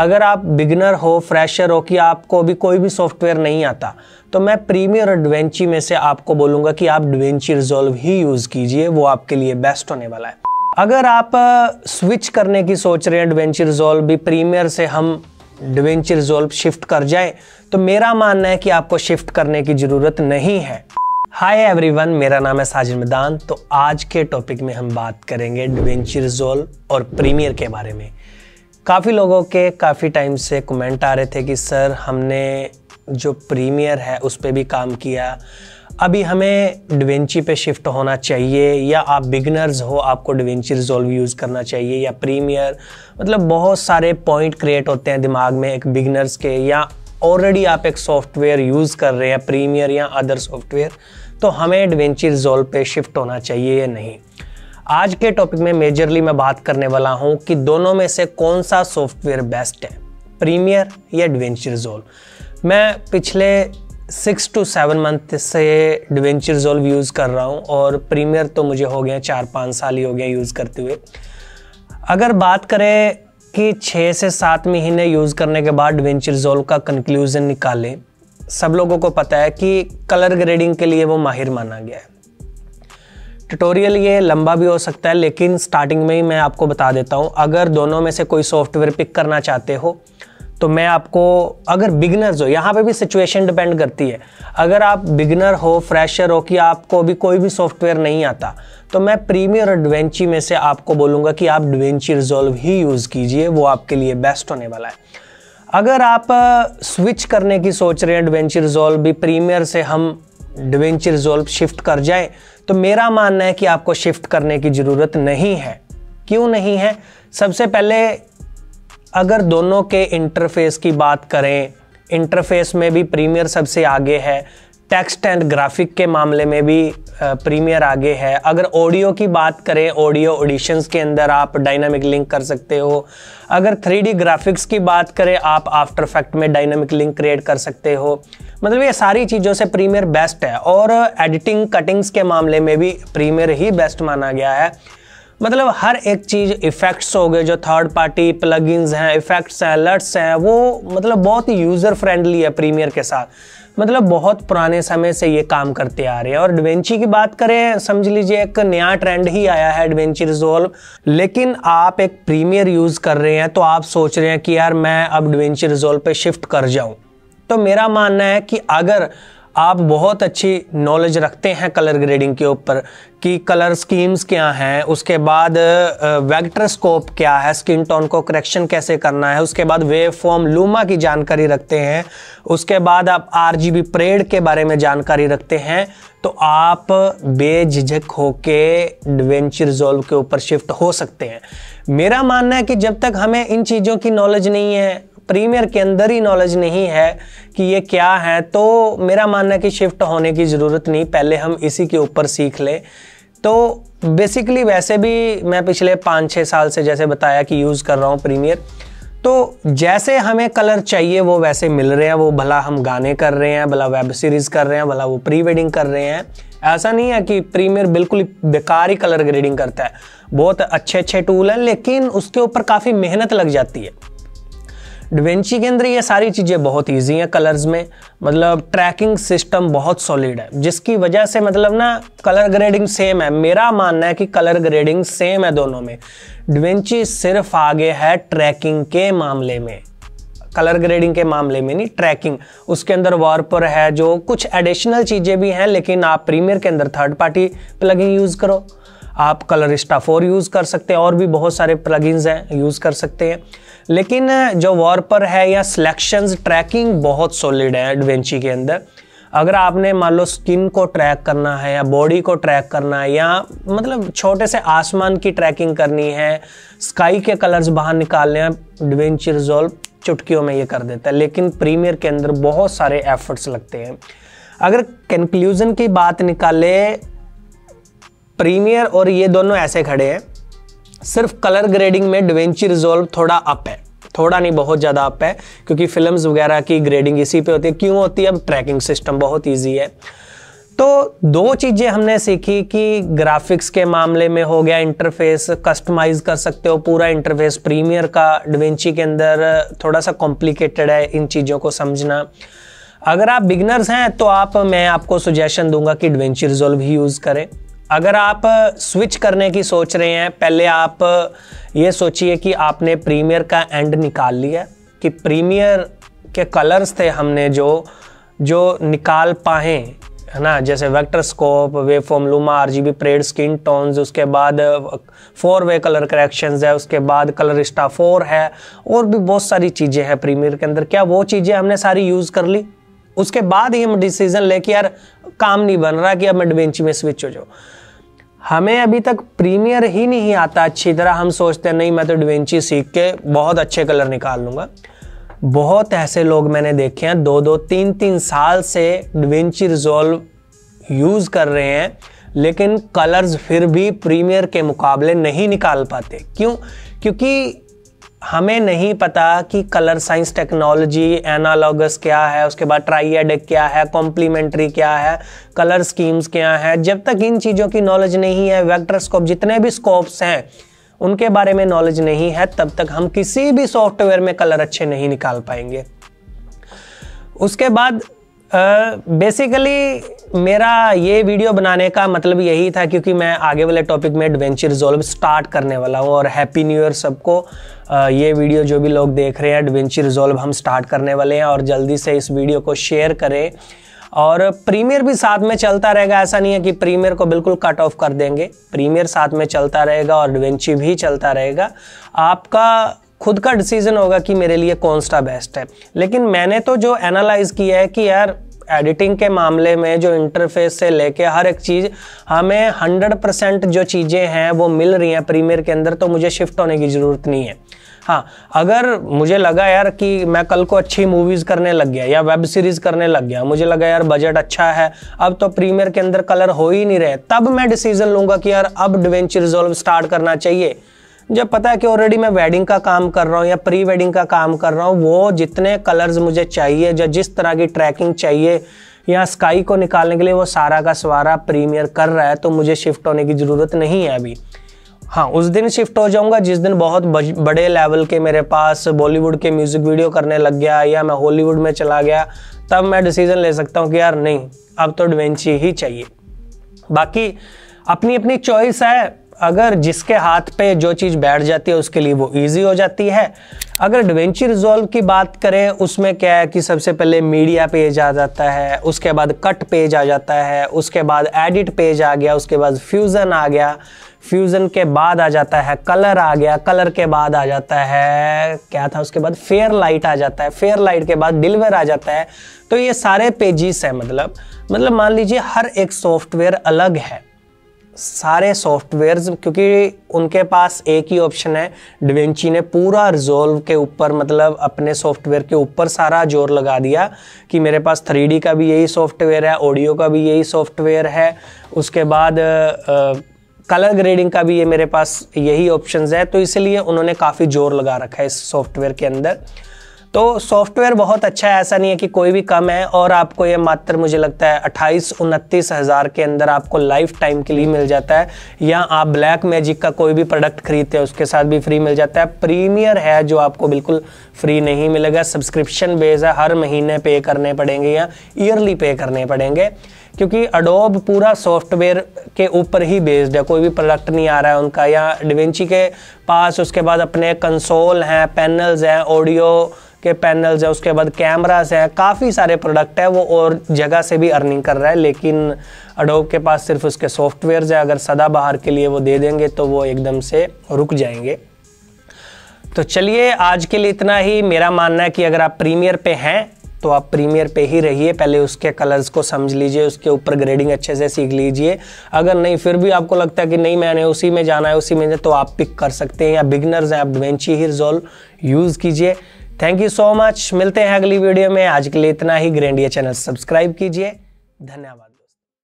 अगर आप बिगिनर हो, फ्रेशर हो कि आपको अभी कोई भी सॉफ्टवेयर नहीं आता, तो मैं प्रीमियर और DaVinci में से आपको बोलूँगा कि आप DaVinci Resolve ही यूज़ कीजिए, वो आपके लिए बेस्ट होने वाला है। अगर आप स्विच करने की सोच रहे हैं DaVinci Resolve भी प्रीमियर से हम DaVinci Resolve शिफ्ट कर जाए, तो मेरा मानना है कि आपको शिफ्ट करने की ज़रूरत नहीं है। हाय एवरीवन, मेरा नाम है साजिद मैदान। तो आज के टॉपिक में हम बात करेंगे DaVinci Resolve और प्रीमियर के बारे में। काफ़ी लोगों के काफ़ी टाइम से कमेंट आ रहे थे कि सर हमने जो प्रीमियर है उस पर भी काम किया, अभी हमें DaVinci पे शिफ्ट होना चाहिए, या आप बिगनर्स हो आपको DaVinci Resolve यूज़ करना चाहिए या प्रीमियर। मतलब बहुत सारे पॉइंट क्रिएट होते हैं दिमाग में एक बिगनर्स के, या ऑलरेडी आप एक सॉफ्टवेयर यूज़ कर रहे हैं प्रीमियर या अदर सॉफ्टवेयर, तो हमें DaVinci Resolve पे शिफ्ट होना चाहिए या नहीं। आज के टॉपिक में मेजरली मैं बात करने वाला हूँ कि दोनों में से कौन सा सॉफ्टवेयर बेस्ट है, प्रीमियर या DaVinci Resolve। मैं पिछले 6 to 7 मंथ से DaVinci Resolve यूज़ कर रहा हूँ और प्रीमियर तो मुझे हो गया 4-5 साल ही हो गया यूज़ करते हुए। अगर बात करें कि 6 से 7 महीने यूज़ करने के बाद DaVinci Resolve का कंक्लूज़न निकालें, सब लोगों को पता है कि कलर ग्रेडिंग के लिए वो माहिर माना गया है। ट्यूटोरियल ये लंबा भी हो सकता है, लेकिन स्टार्टिंग में ही मैं आपको बता देता हूँ, अगर दोनों में से कोई सॉफ्टवेयर पिक करना चाहते हो तो मैं आपको, अगर बिगनर्स हो, यहाँ पे भी सिचुएशन डिपेंड करती है, अगर आप बिगनर हो, फ्रेशर हो कि आपको अभी कोई भी सॉफ्टवेयर नहीं आता, तो मैं प्रीमियर और DaVinci में से आपको बोलूँगा कि आप DaVinci Resolve ही यूज़ कीजिए, वो आपके लिए बेस्ट होने वाला है। अगर आप स्विच करने की सोच रहे हैं DaVinci Resolve भी प्रीमियर से हम DaVinci Resolve शिफ्ट कर जाए, तो मेरा मानना है कि आपको शिफ्ट करने की ज़रूरत नहीं है। क्यों नहीं है? सबसे पहले अगर दोनों के इंटरफेस की बात करें, इंटरफेस में भी प्रीमियर सबसे आगे है, टेक्स्ट एंड ग्राफिक के मामले में भी प्रीमियर आगे है। अगर ऑडियो की बात करें, ऑडियो ऑडिशंस के अंदर आप डायनामिक लिंक कर सकते हो। अगर 3D ग्राफिक्स की बात करें, आप आफ्टर इफेक्ट में डायनामिक लिंक क्रिएट कर सकते हो। मतलब ये सारी चीज़ों से प्रीमियर बेस्ट है। और एडिटिंग कटिंग्स के मामले में भी प्रीमियर ही बेस्ट माना गया है। मतलब हर एक चीज़, इफ़ेक्ट्स हो गए जो थर्ड पार्टी प्लगइन्स हैं, इफ़ेक्ट्स हैं, अलर्ट्स हैं, वो मतलब बहुत ही यूज़र फ्रेंडली है प्रीमियर के साथ। मतलब बहुत पुराने समय से ये काम करते आ रहे हैं। और DaVinci की बात करें, समझ लीजिए एक नया ट्रेंड ही आया है DaVinci Resolve, लेकिन आप एक प्रीमियर यूज़ कर रहे हैं तो आप सोच रहे हैं कि यार मैं अब DaVinci Resolve पर शिफ्ट कर जाऊँ, तो मेरा मानना है कि अगर आप बहुत अच्छी नॉलेज रखते हैं कलर ग्रेडिंग के ऊपर कि कलर स्कीम्स क्या हैं, उसके बाद वेक्टर स्कोप क्या है, स्किन टोन को करेक्शन कैसे करना है, उसके बाद वेव फॉर्म लूमा की जानकारी रखते हैं, उसके बाद आप RGB पैड के बारे में जानकारी रखते हैं, तो आप बेझिझक होके DaVinci Resolve के ऊपर शिफ्ट हो सकते हैं। मेरा मानना है कि जब तक हमें इन चीज़ों की नॉलेज नहीं है, प्रीमियर के अंदर ही नॉलेज नहीं है कि ये क्या है, तो मेरा मानना है कि शिफ्ट होने की ज़रूरत नहीं, पहले हम इसी के ऊपर सीख लें। तो बेसिकली वैसे भी मैं पिछले 5-6 साल से जैसे बताया कि यूज़ कर रहा हूँ प्रीमियर, तो जैसे हमें कलर चाहिए वो वैसे मिल रहे हैं। वो भला हम गाने कर रहे हैं, भला वेब सीरीज़ कर रहे हैं, भला वो प्री वेडिंग कर रहे हैं, ऐसा नहीं है कि प्रीमियर बिल्कुल बेकार ही कलर ग्रेडिंग करता है। बहुत अच्छे अच्छे टूल हैं, लेकिन उसके ऊपर काफ़ी मेहनत लग जाती है। DaVinci के अंदर ये सारी चीज़ें बहुत इजी हैं कलर्स में। मतलब ट्रैकिंग सिस्टम बहुत सॉलिड है, जिसकी वजह से मतलब ना कलर ग्रेडिंग सेम है। मेरा मानना है कि कलर ग्रेडिंग सेम है दोनों में, DaVinci सिर्फ आगे है ट्रैकिंग के मामले में, कलर ग्रेडिंग के मामले में नहीं, ट्रैकिंग। उसके अंदर वार्पर है, जो कुछ एडिशनल चीज़ें भी हैं, लेकिन आप प्रीमियर के अंदर थर्ड पार्टी प्लगइन यूज़ करो, आप कलरिस्टा 4 यूज़ कर सकते हैं, और भी बहुत सारे प्लगइन्स हैं यूज़ कर सकते हैं, लेकिन जो वार्पर है या सिलेक्शंस, ट्रैकिंग बहुत सॉलिड है DaVinci के अंदर। अगर आपने मान लो स्किन को ट्रैक करना है या बॉडी को ट्रैक करना है, या मतलब छोटे से आसमान की ट्रैकिंग करनी है, स्काई के कलर्स बाहर निकालने हैं, DaVinci Resolve चुटकियों में ये कर देता है, लेकिन प्रीमियर के अंदर बहुत सारे एफर्ट्स लगते हैं। अगर कंक्लूज़न की बात निकाले, प्रीमियर और ये दोनों ऐसे खड़े हैं, सिर्फ कलर ग्रेडिंग में DaVinci Resolve थोड़ा अप है, थोड़ा नहीं बहुत ज़्यादा अप है, क्योंकि फिल्म्स वगैरह की ग्रेडिंग इसी पे होती है। क्यों होती है? अब ट्रैकिंग सिस्टम बहुत इजी है। तो दो चीज़ें हमने सीखी कि ग्राफिक्स के मामले में हो गया, इंटरफेस कस्टमाइज कर सकते हो पूरा इंटरफेस प्रीमियर का, DaVinci के अंदर थोड़ा सा कॉम्प्लिकेटेड है इन चीज़ों को समझना। अगर आप बिगनर्स हैं तो मैं आपको सुजेशन दूंगा कि DaVinci Resolve ही यूज़ करें। अगर आप स्विच करने की सोच रहे हैं, पहले आप ये सोचिए कि आपने प्रीमियर का एंड निकाल लिया, कि प्रीमियर के कलर्स थे हमने जो निकाल पाएँ, है ना, जैसे vector scope, waveform, luma, RGB, parade, skin tones, उसके बाद 4-वे कलर करेक्शंस है, उसके बाद कलरिस्टा 4 है, और भी बहुत सारी चीज़ें हैं प्रीमियर के अंदर। क्या वो चीज़ें हमने सारी यूज़ कर ली? उसके बाद ही हम डिसीजन ले कि यार काम नहीं बन रहा कि अब मैं DaVinci में स्विच हो जाऊँ। हमें अभी तक प्रीमियर ही नहीं आता अच्छी तरह, हम सोचते नहीं मैं तो DaVinci सीख के बहुत अच्छे कलर निकाल लूँगा। बहुत ऐसे लोग मैंने देखे हैं 2-3 साल से DaVinci Resolve यूज़ कर रहे हैं, लेकिन कलर्स फिर भी प्रीमियर के मुकाबले नहीं निकाल पाते। क्यों? क्योंकि हमें नहीं पता कि कलर साइंस टेक्नोलॉजी, एनालॉगस क्या है, उसके बाद ट्राइएड क्या है, कॉम्प्लीमेंट्री क्या है, कलर स्कीम्स क्या है। जब तक इन चीज़ों की नॉलेज नहीं है, वेक्टर स्कोप, जितने भी स्कोप्स हैं उनके बारे में नॉलेज नहीं है, तब तक हम किसी भी सॉफ्टवेयर में कलर अच्छे नहीं निकाल पाएंगे। उसके बाद बेसिकली मेरा ये वीडियो बनाने का मतलब यही था, क्योंकि मैं आगे वाले टॉपिक में DaVinci Resolve स्टार्ट करने वाला हूँ। और हैप्पी न्यू ईयर सबको, ये वीडियो जो भी लोग देख रहे हैं, DaVinci Resolve हम स्टार्ट करने वाले हैं। और जल्दी से इस वीडियो को शेयर करें, और प्रीमियर भी साथ में चलता रहेगा। ऐसा नहीं है कि प्रीमियर को बिल्कुल कट ऑफ कर देंगे, प्रीमियर साथ में चलता रहेगा और DaVinci भी चलता रहेगा। आपका खुद का डिसीजन होगा कि मेरे लिए कौन सा बेस्ट है। लेकिन मैंने तो जो एनालाइज किया है कि यार एडिटिंग के मामले में जो इंटरफेस से लेके हर एक चीज़ हमें 100% जो चीज़ें हैं वो मिल रही हैं प्रीमियर के अंदर, तो मुझे शिफ्ट होने की ज़रूरत नहीं है। हाँ, अगर मुझे लगा यार कि मैं कल को अच्छी मूवीज़ करने लग गया या वेब सीरीज़ करने लग गया, मुझे लगा यार बजट अच्छा है, अब तो प्रीमियर के अंदर कलर हो ही नहीं रहे, तब मैं डिसीज़न लूँगा कि यार अब DaVinci Resolve स्टार्ट करना चाहिए। जब पता है कि ऑलरेडी मैं वेडिंग का काम कर रहा हूँ या प्री वेडिंग का काम कर रहा हूँ, वो जितने कलर्स मुझे चाहिए, जो जिस तरह की ट्रैकिंग चाहिए या स्काई को निकालने के लिए, वो सारा का सारा प्रीमियर कर रहा है, तो मुझे शिफ्ट होने की ज़रूरत नहीं है अभी। हाँ, उस दिन शिफ्ट हो जाऊँगा जिस दिन बहुत बड़े लेवल के मेरे पास बॉलीवुड के म्यूज़िक वीडियो करने लग गया या मैं हॉलीवुड में चला गया, तब मैं डिसीज़न ले सकता हूँ कि यार नहीं, अब तो DaVinci ही चाहिए। बाकी अपनी अपनी चॉइस है। अगर जिसके हाथ पे जो चीज़ बैठ जाती है उसके लिए वो इजी हो जाती है। अगर DaVinci Resolve की बात करें, उसमें क्या है कि सबसे पहले मीडिया पेज आ जाता है, उसके बाद कट पेज आ जाता है, उसके बाद एडिट पेज आ गया, उसके बाद फ्यूज़न आ गया, फ्यूज़न के बाद आ जाता है कलर आ गया, कलर के बाद आ जाता है क्या था, उसके बाद फेयर लाइट आ जाता है, फेयर लाइट के बाद डिलीवर आ जाता है। तो ये सारे पेजेस हैं। मतलब मान लीजिए हर एक सॉफ्टवेयर अलग है, सारे सॉफ्टवेयर्स, क्योंकि उनके पास एक ही ऑप्शन है। DaVinci ने पूरा रिजोल्व के ऊपर, मतलब अपने सॉफ्टवेयर के ऊपर सारा जोर लगा दिया कि मेरे पास 3D का भी यही सॉफ्टवेयर है, ऑडियो का भी यही सॉफ्टवेयर है, उसके बाद कलर ग्रेडिंग का भी ये मेरे पास यही ऑप्शंस है। तो इसलिए उन्होंने काफ़ी जोर लगा रखा है इस सॉफ्टवेयर के अंदर। तो सॉफ्टवेयर बहुत अच्छा है, ऐसा नहीं है कि कोई भी कम है। और आपको ये मात्र मुझे लगता है 28-29 हज़ार के अंदर आपको लाइफ टाइम के लिए मिल जाता है, या आप Blackmagic का कोई भी प्रोडक्ट खरीदते हैं उसके साथ भी फ्री मिल जाता है। प्रीमियर है जो आपको बिल्कुल फ्री नहीं मिलेगा, सब्सक्रिप्शन बेस है, हर महीने पे करने पड़ेंगे या ईयरली पे करने पड़ेंगे, क्योंकि Adobe पूरा सॉफ्टवेयर के ऊपर ही बेस्ड है, कोई भी प्रोडक्ट नहीं आ रहा है उनका। या DaVinci के पास उसके बाद अपने कंसोल हैं, पैनल्स हैं, ऑडियो के पैनल्स हैं, उसके बाद कैमरास हैं, काफ़ी सारे प्रोडक्ट हैं। वो और जगह से भी अर्निंग कर रहा है, लेकिन Adobe के पास सिर्फ उसके सॉफ्टवेयर्स हैं। अगर सदाबहार के लिए वो दे देंगे तो वो एकदम से रुक जाएंगे। तो चलिए आज के लिए इतना ही। मेरा मानना है कि अगर आप प्रीमियर पे हैं तो आप प्रीमियर पे ही रहिए, पहले उसके कलर्स को समझ लीजिए, उसके ऊपर ग्रेडिंग अच्छे से सीख लीजिए। अगर नहीं, फिर भी आपको लगता है कि नहीं मैंने उसी में जाना है, उसी में, तो आप पिक कर सकते हैं। या बिगनर्स हैं, आप DaVinci ही Resolve यूज़ कीजिए। थैंक यू सो मच, मिलते हैं अगली वीडियो में। आज के लिए इतना ही। ग्रैंडिया चैनल सब्सक्राइब कीजिए। धन्यवाद।